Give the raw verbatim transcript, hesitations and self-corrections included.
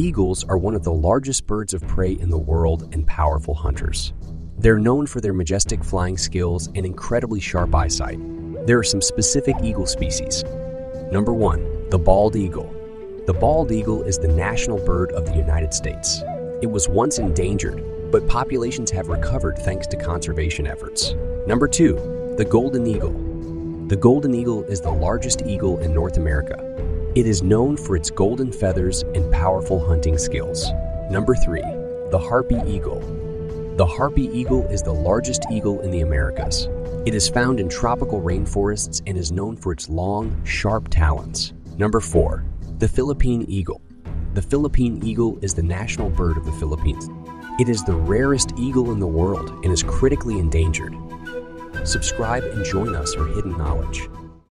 Eagles are one of the largest birds of prey in the world and powerful hunters. They're known for their majestic flying skills and incredibly sharp eyesight. There are some specific eagle species. Number one, the bald eagle. The bald eagle is the national bird of the United States. It was once endangered, but populations have recovered thanks to conservation efforts. Number two, the golden eagle. The golden eagle is the largest eagle in North America. It is known for its golden feathers and powerful hunting skills. Number three, the harpy eagle. The harpy eagle is the largest eagle in the Americas. It is found in tropical rainforests and is known for its long, sharp talons. Number four, the Philippine eagle. The Philippine eagle is the national bird of the Philippines. It is the rarest eagle in the world and is critically endangered. Subscribe and join us for hidden knowledge.